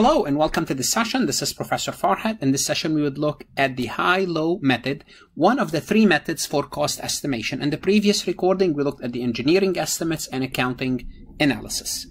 Hello and welcome to this session. This is Professor Farhat. In this session, we would look at the high-low method, one of the three methods for cost estimation. In the previous recording, we looked at the engineering estimates and accounting analysis.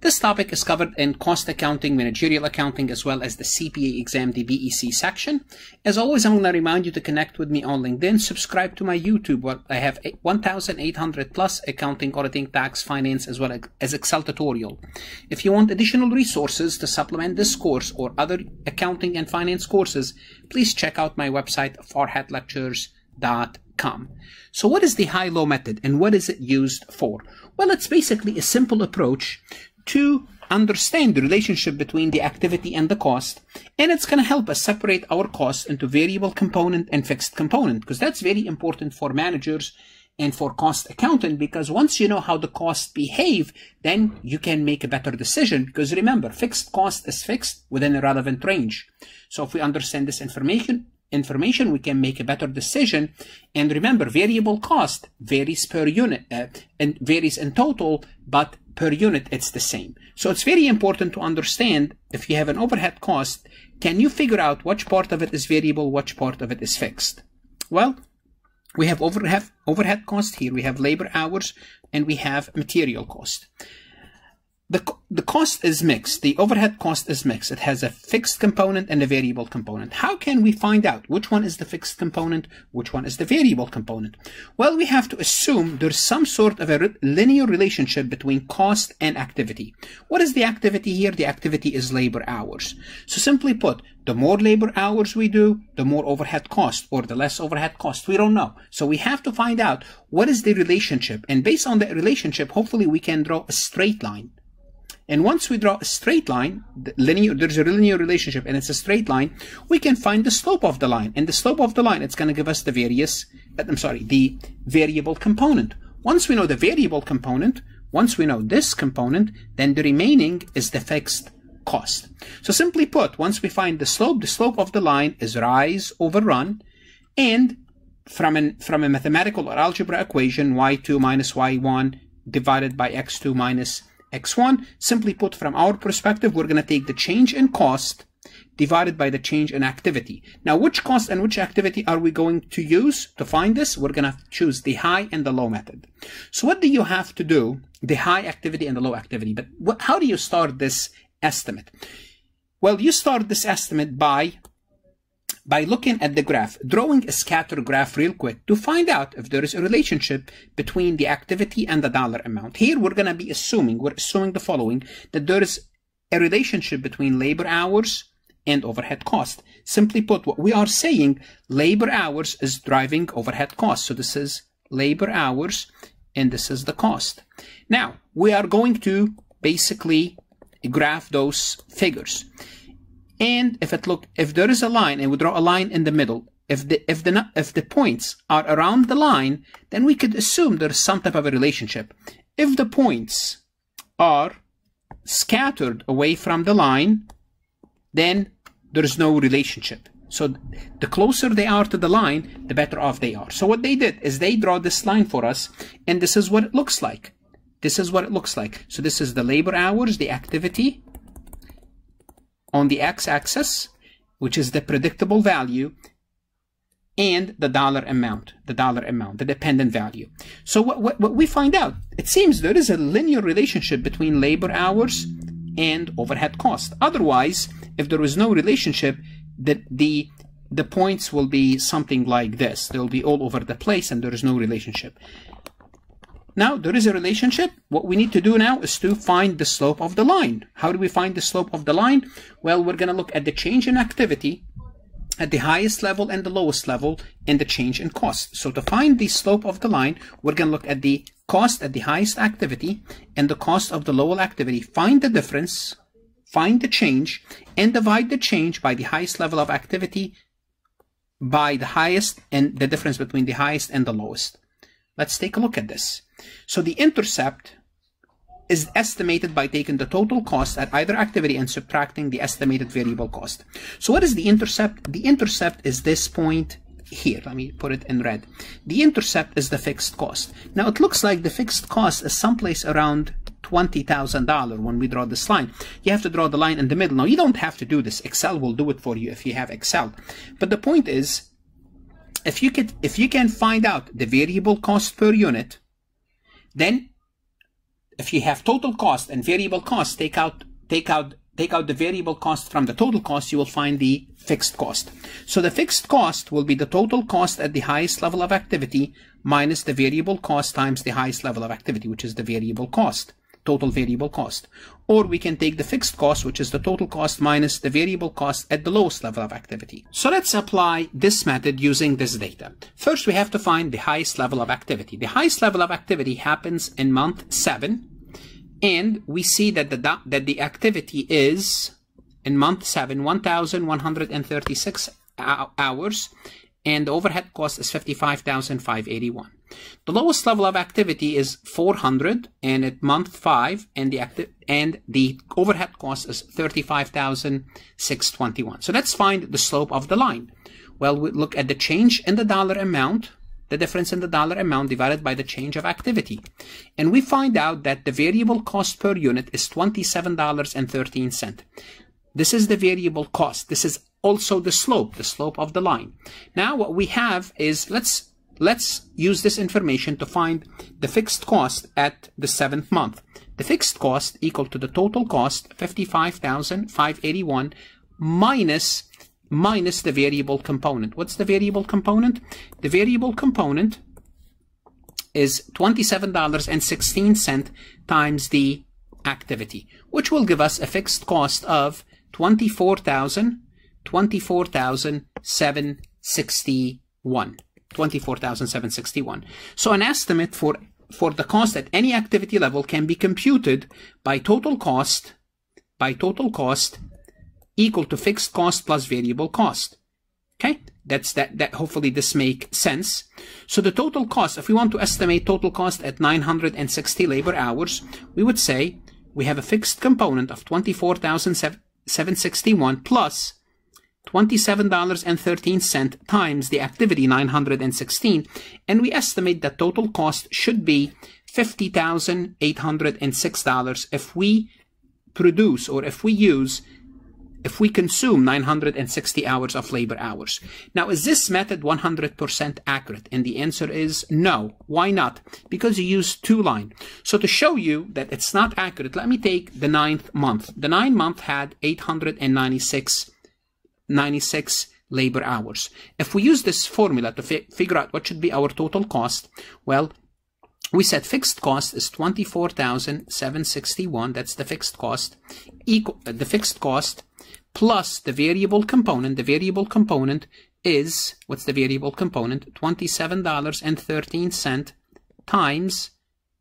This topic is covered in cost accounting, managerial accounting, as well as the CPA exam, the BEC section. As always, I'm going to remind you to connect with me on LinkedIn, subscribe to my YouTube, where I have 1,800 plus accounting, auditing, tax, finance, as well as Excel tutorial. If you want additional resources to supplement this course or other accounting and finance courses, please check out my website farhatlectures.com. So what is the high-low method and what is it used for? Well, it's basically a simple approach to understand the relationship between the activity and the cost, and it's going to help us separate our costs into variable component and fixed component, because that's very important for managers and for cost accountant, because once you know how the costs behave, then you can make a better decision. Because remember, fixed cost is fixed within a relevant range. So if we understand this information, we can make a better decision. And remember, variable cost varies per unit and varies in total, but per unit it's the same. So it's very important to understand, if you have an overhead cost, can you figure out which part of it is variable, which part of it is fixed? Well, we have overhead cost here, we have labor hours, and we have material cost. The cost is mixed. The overhead cost is mixed. It has a fixed component and a variable component. How can we find out which one is the fixed component, which one is the variable component? Well, we have to assume there's some sort of a linear relationship between cost and activity. What is the activity here? The activity is labor hours. So simply put, the more labor hours we do, the more overhead cost, or the less overhead cost. We don't know. So we have to find out what is the relationship. And based on that relationship, hopefully we can draw a straight line. And once we draw a straight line, there's a linear relationship and it's a straight line, we can find the slope of the line. And the slope of the line, it's going to give us the variable component. Once we know the variable component, once we know this component, then the remaining is the fixed cost. So simply put, once we find the slope of the line is rise over run. And from a mathematical or algebra equation, y2 minus y1 divided by x2 minus X1, simply put, from our perspective, we're going to take the change in cost divided by the change in activity. Now, which cost and which activity are we going to use to find this? We're going to choose the high and the low method. So what do you have to do? The high activity and the low activity. But how do you start this estimate? Well, you start this estimate by looking at the graph, drawing a scatter graph real quick to find out if there is a relationship between the activity and the dollar amount. Here we're going to be assuming, the following, that there is a relationship between labor hours and overhead cost. Simply put, what we are saying, labor hours is driving overhead cost. So this is labor hours and this is the cost. Now, we are going to basically graph those figures. And if there is a line, and we draw a line in the middle, if the points are around the line, then we could assume there is some type of a relationship. If the points are scattered away from the line, then there is no relationship. So the closer they are to the line, the better off they are. So what they did is they draw this line for us, and this is what it looks like. This is what it looks like. So this is the labor hours, the activity, on the x-axis, which is the predictable value, and the dollar amount, the dependent value. So what we find out, it seems there is a linear relationship between labor hours and overhead cost. Otherwise, if there is no relationship, the points will be something like this. They'll be all over the place and there is no relationship. Now, there is a relationship. What we need to do now is to find the slope of the line. How do we find the slope of the line? Well, we're going to look at the change in activity at the highest level and the lowest level and the change in cost. So to find the slope of the line, we're going to look at the cost at the highest activity and the cost of the lowest activity. Find the difference, find the change, and divide the change by the highest level of activity by the highest and the difference between the highest and the lowest. Let's take a look at this. So the intercept is estimated by taking the total cost at either activity and subtracting the estimated variable cost. So what is the intercept? The intercept is this point here. Let me put it in red. The intercept is the fixed cost. Now it looks like the fixed cost is someplace around $20,000 when we draw this line. You have to draw the line in the middle. Now, you don't have to do this. Excel will do it for you if you have Excel. But the point is, if you can find out the variable cost per unit, then if you have total cost and variable cost, take out the variable cost from the total cost, you will find the fixed cost. So the fixed cost will be the total cost at the highest level of activity minus the variable cost times the highest level of activity, which is the variable cost, total variable cost. Or we can take the fixed cost, which is the total cost minus the variable cost at the lowest level of activity. So let's apply this method using this data. First, we have to find the highest level of activity. The highest level of activity happens in month 7. And we see that the activity is, in month 7, 1,136 hours, and the overhead cost is 55,581. The lowest level of activity is 400, and at month 5, and the overhead cost is 35,621. So let's find the slope of the line. Well, we look at the change in the dollar amount, the difference in the dollar amount divided by the change of activity. And we find out that the variable cost per unit is $27.13. This is the variable cost. This is also the slope of the line. Now what we have is, let's use this information to find the fixed cost at the 7th month. The fixed cost equal to the total cost, 55,581, minus the variable component. What's the variable component? The variable component is $27.16 times the activity, which will give us a fixed cost of $24,761. So an estimate for the cost at any activity level can be computed by total cost equal to fixed cost plus variable cost. Okay, that's that hopefully this makes sense. So the total cost, if we want to estimate total cost at 960 labor hours, we would say we have a fixed component of $24,761 plus $27.13 times the activity 916, and we estimate that total cost should be $50,806 if we produce, or if we consume 960 hours of labor hours. Now, is this method 100% accurate? And the answer is no. Why not? Because you use two lines. So to show you that it's not accurate, let me take the 9th month. The 9th month had 896 labor hours. If we use this formula to figure out what should be our total cost, well, we said fixed cost is $24,761. That's the fixed cost, plus the variable component. The variable component is, what's the variable component? $27.13 times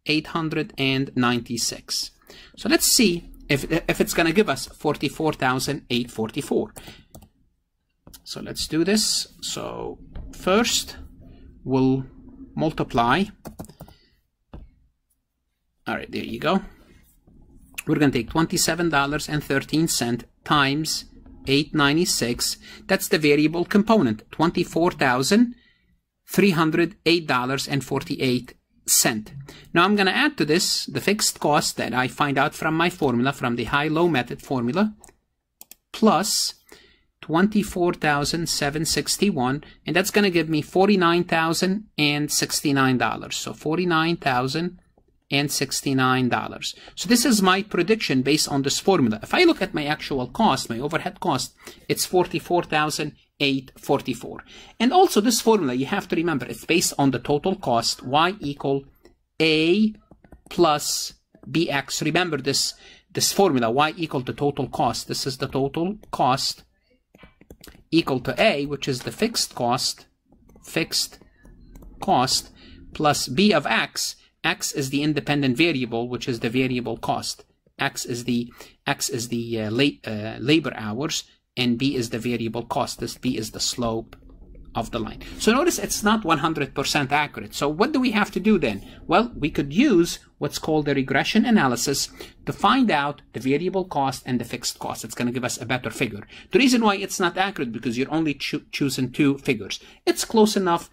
896. So let's see if it's going to give us 44,844. So let's do this. So first we'll multiply. All right, there you go. We're going to take $27.13 times 896. That's the variable component, $24,308.48. Now I'm going to add to this the fixed cost that I find out from my formula, from the high-low method formula, plus $24,761, and that's going to give me $49,069. So $49,069. So this is my prediction based on this formula. If I look at my actual cost, my overhead cost, it's $44,844. And also this formula, you have to remember, it's based on the total cost, Y equal A plus BX. Remember this formula, Y equal to total cost. This is the total cost equal to A, which is the fixed cost plus B of X. X is the independent variable, which is the variable cost. X is the labor hours, and B is the variable cost. This B is the slope of the line. So notice it's not 100% accurate. So what do we have to do then? Well, we could use what's called the regression analysis to find out the variable cost and the fixed cost. It's going to give us a better figure. The reason why it's not accurate, because you're only choosing two figures. It's close enough,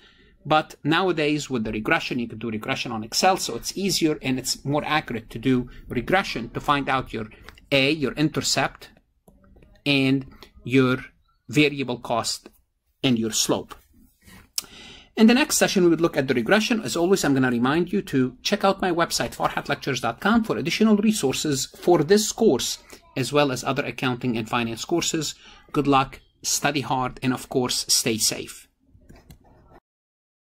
But nowadays with the regression, you can do regression on Excel, so it's easier and it's more accurate to do regression to find out your A, your intercept, and your variable cost and your slope. In the next session, we would look at the regression. As always, I'm going to remind you to check out my website, farhatlectures.com, for additional resources for this course, as well as other accounting and finance courses. Good luck, study hard, and of course, stay safe.